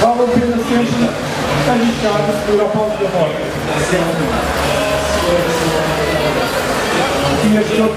Paulo Pedro Sanches está listado por Apóstolo de Rocha.